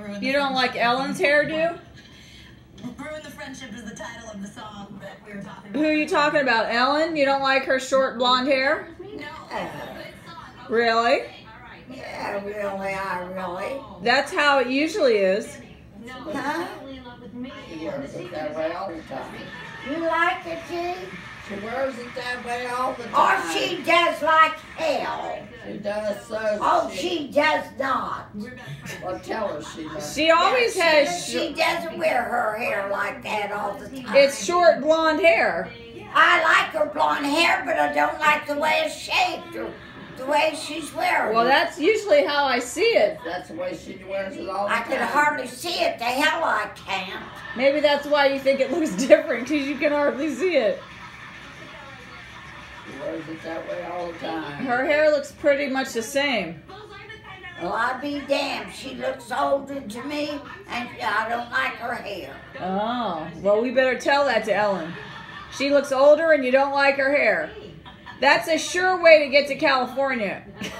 gonna ruin. You don't like Ellen's hairdo? Ruin the Friendship is the title of the song that we were talking about. Who are you talking about? Ellen? You don't like her short blonde hair? No. Really? Yeah, really, That's how it usually is. No, huh? She wears it that way all the time. You like it, G? She wears it that way all the time. Oh, she does like hell. She does so. Oh, she does not. Well, tell her she does. She always has. She doesn't wear her hair like that all the time. It's short blonde hair. I like her blonde hair, but I don't like the way it's shaped. The way she's wearing. Well, that's usually how I see it. That's the way she wears it all the time. I can hardly see it. The hell I can't. Maybe that's why you think it looks different, because you can hardly see it. She wears it that way all the time. Her hair looks pretty much the same. Well, I'd be damned. She looks older to me, and I don't like her hair. Oh. Well, we better tell that to Ellen. She looks older, and you don't like her hair. That's a sure way to get to California. She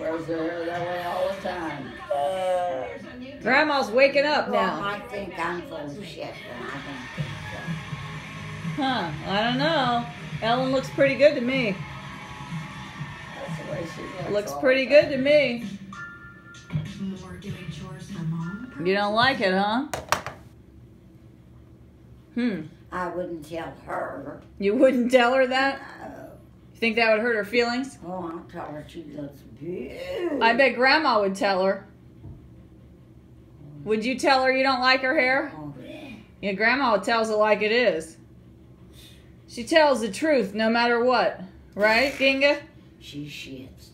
wears her hair that way all the time. Grandma's waking up now. Well, I think I'm full of shit, but I don't think so. Huh, I don't know. Ellen looks pretty good to me. That's the way she looks. Looks pretty good to me. More doing chores for mom. You don't like it, huh? Hmm. I wouldn't tell her. You wouldn't tell her that? No. You think that would hurt her feelings? Oh, I'll tell her she looks beautiful. I bet Grandma would tell her. Would you tell her you don't like her hair? Oh, yeah. Yeah, Grandma tells it like it is. She tells the truth no matter what. Right, Ginga? She shits.